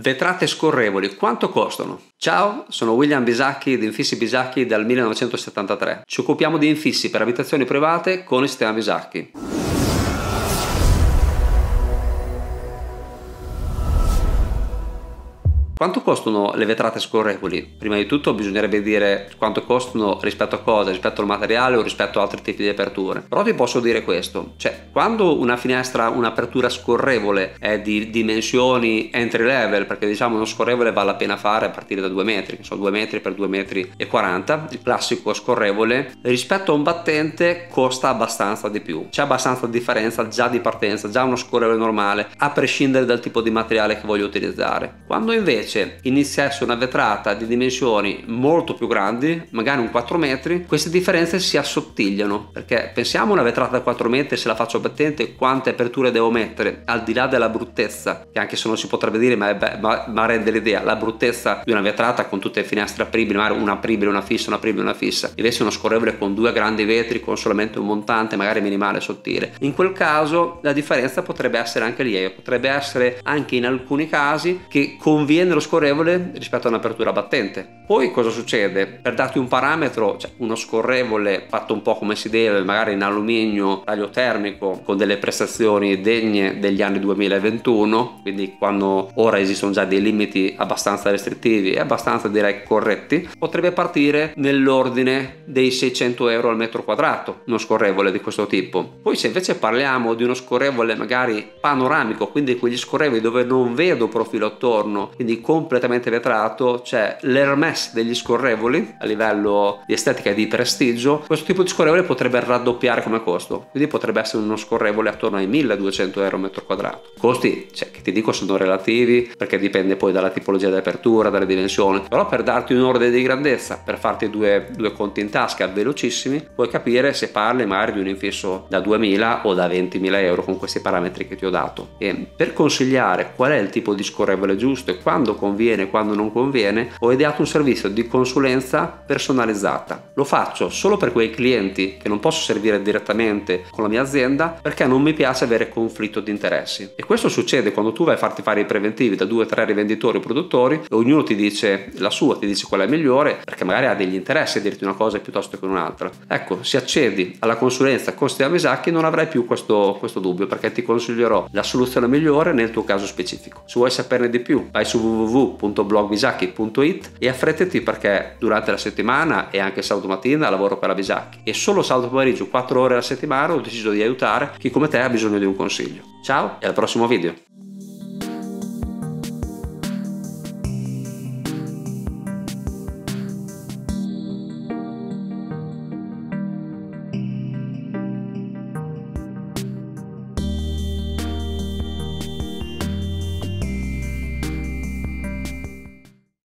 Vetrate scorrevoli, quanto costano? Ciao, sono William Bisacchi di Infissi Bisacchi dal 1973. Ci occupiamo di infissi per abitazioni private con il sistema Bisacchi. Quanto costano le vetrate scorrevoli? Prima di tutto bisognerebbe dire quanto costano rispetto a cosa, rispetto al materiale o rispetto ad altri tipi di aperture. Però ti posso dire questo, cioè quando una finestra, un'apertura scorrevole è di dimensioni entry level, perché diciamo uno scorrevole vale la pena fare a partire da 2 metri, sono 2 metri per 2,40 metri, il classico scorrevole, rispetto a un battente costa abbastanza di più, c'è abbastanza differenza già di partenza, già uno scorrevole normale, a prescindere dal tipo di materiale che voglio utilizzare. Quando invece iniziasse una vetrata di dimensioni molto più grandi, magari un 4 metri, queste differenze si assottigliano, perché pensiamo a una vetrata da 4 metri, se la faccio battente quante aperture devo mettere, al di là della bruttezza, che anche se non si potrebbe dire ma rende l'idea, la bruttezza di una vetrata con tutte le finestre apribili, magari una apribile, una fissa, una apribile, una fissa, invece uno scorrevole con 2 grandi vetri con solamente un montante magari minimale sottile, in quel caso la differenza potrebbe essere anche lì, potrebbe essere anche in alcuni casi che conviene lo scorrevole rispetto a un'apertura battente. Poi cosa succede? Per darti un parametro, cioè uno scorrevole fatto un po' come si deve, magari in alluminio, taglio termico, con delle prestazioni degne degli anni 2021, quindi quando ora esistono già dei limiti abbastanza restrittivi e abbastanza direi corretti, potrebbe partire nell'ordine dei 600 euro al metro quadrato uno scorrevole di questo tipo. Poi se invece parliamo di uno scorrevole magari panoramico, quindi quegli scorrevoli dove non vedo profilo attorno, quindi completamente vetrato, cioè l'Hermes degli scorrevoli a livello di estetica e di prestigio, questo tipo di scorrevole potrebbe raddoppiare come costo, quindi potrebbe essere uno scorrevole attorno ai 1200 euro al metro quadrato. Costi, cioè, che ti dico sono relativi, perché dipende poi dalla tipologia di apertura, dalle dimensioni, però per darti un ordine di grandezza, per farti due conti in tasca velocissimi, puoi capire se parli magari di un infisso da 2000 o da 20.000 euro con questi parametri che ti ho dato. E per consigliare qual è il tipo di scorrevole giusto e quando conviene, quando non conviene, ho ideato un servizio di consulenza personalizzata. Lo faccio solo per quei clienti che non posso servire direttamente con la mia azienda, perché non mi piace avere conflitto di interessi, e questo succede quando tu vai a farti fare i preventivi da 2 o 3 rivenditori o produttori, ognuno ti dice la sua, ti dice qual è migliore, perché magari ha degli interessi a dirti una cosa piuttosto che un'altra. Ecco, se accedi alla consulenza con Sistema Bisacchi non avrai più questo dubbio, perché ti consiglierò la soluzione migliore nel tuo caso specifico. Se vuoi saperne di più vai su www.blogbisacchi.it e affrettati, perché durante la settimana e anche sabato mattina lavoro per la Bisacchi e solo sabato pomeriggio 4 ore alla settimana ho deciso di aiutare chi come te ha bisogno di un consiglio. Ciao e al prossimo video!